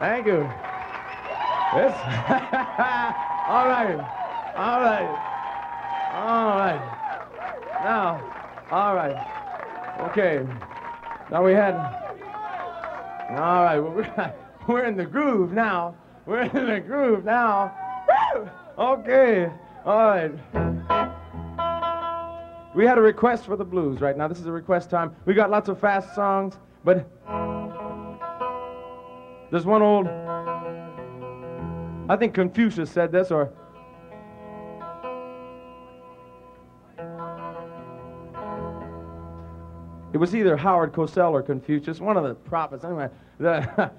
Thank you. Yes? All right. All right. All right. Now, all right. Okay. Now we had... All right. Well, we're in the groove now. We're in the groove now. Okay. All right. We had a request for the blues right now. This is a request time. We got lots of fast songs, but there's one old, I think Confucius said this, or it was either Howard Cosell or Confucius, one of the prophets. Anyway, the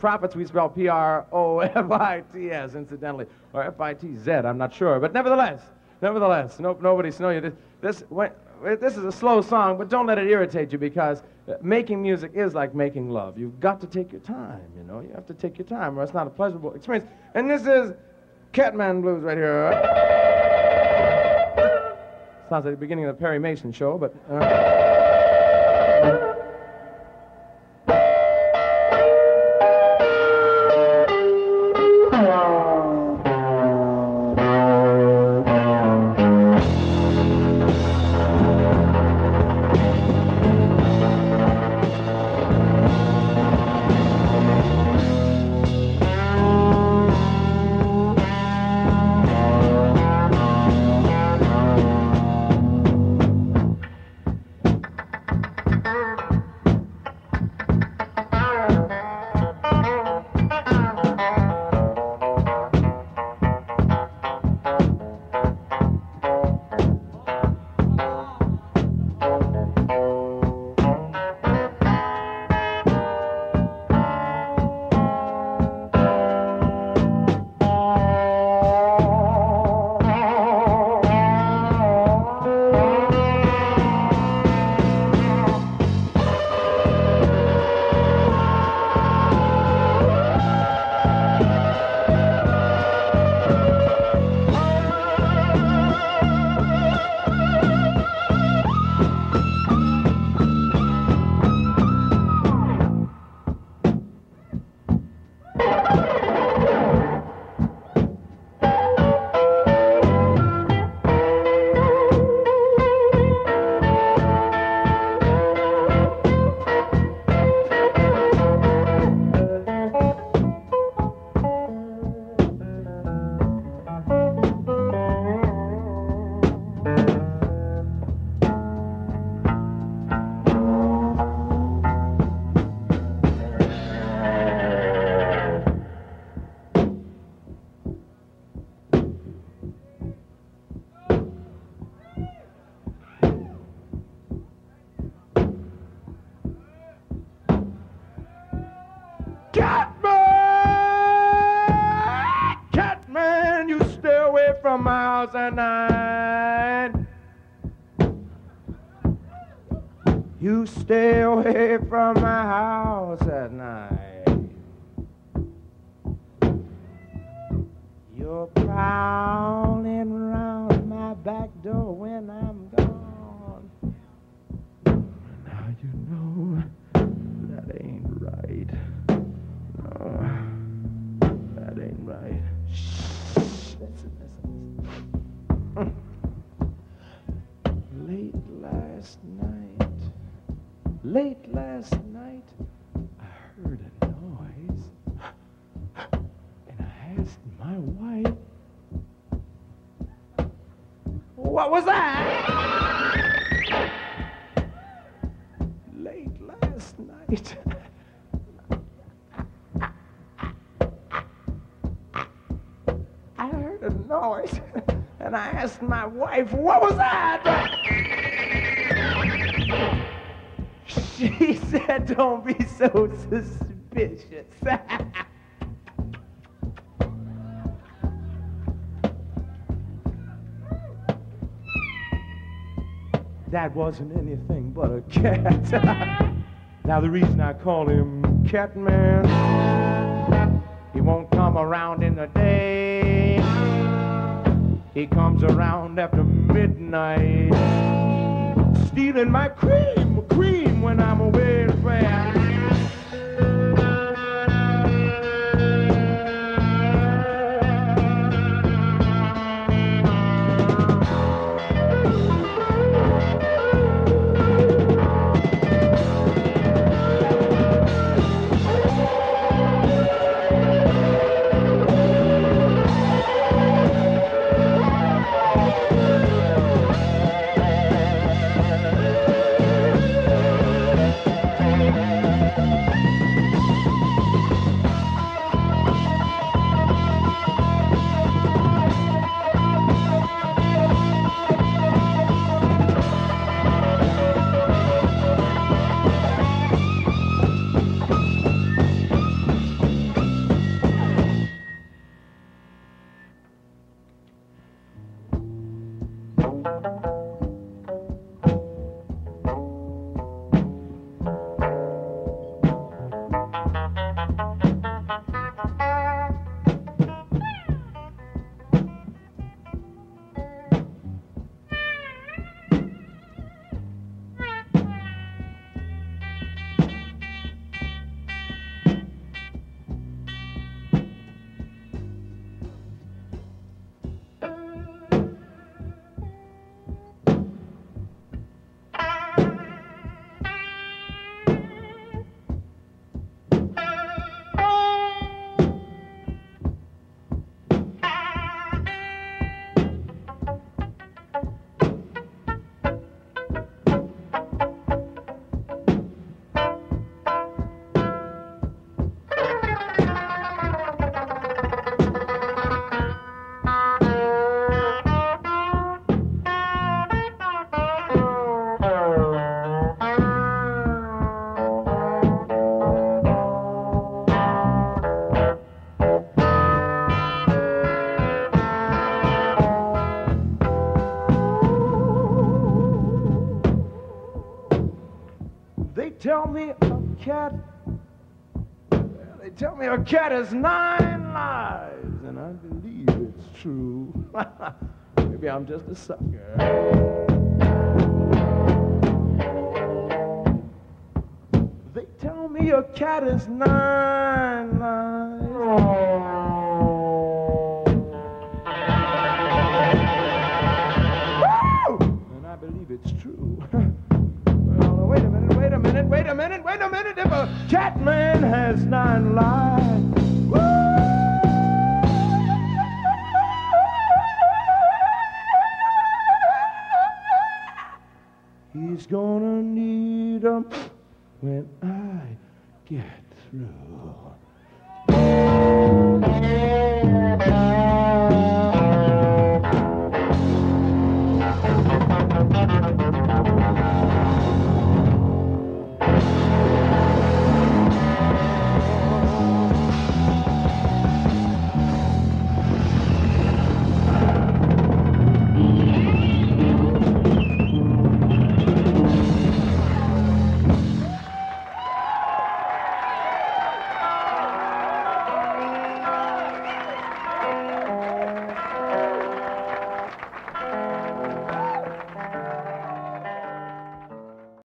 prophets we spell P-R-O-F-I-T-S, incidentally, or F-I-T-Z, I'm not sure, but nevertheless. Nevertheless, nope, nobody's know you. This is a slow song, but don't let it irritate you, because making music is like making love. You've got to take your time, you know. You have to take your time, or it's not a pleasurable experience. And this is Catman Blues right here. Sounds like the beginning of the Perry Mason show, but... Catman, you stay away from my house at night. You stay away from my house at night. You're prowling round my back door when I'm gone. Now you know that ain't right. That ain't right. Shh. Listen. Late last night, I heard a noise, and I asked my wife, "What was that?" Late last night. Noise, and I asked my wife, "What was that?" She said, "Don't be so suspicious." That wasn't anything but a cat. Now the reason I call him Catman, he won't come around in the day. He comes around after midnight, stealing my cream when I'm away in prayer. tell me a cat, they tell me a cat has 9 lives, and I believe it's true. Maybe I'm just a sucker. They tell me a cat has 9 lives. It's true. Well, wait a minute, wait a minute, wait a minute, wait a minute. If a Catman has 9 lives, he's gonna need 'em when I get through.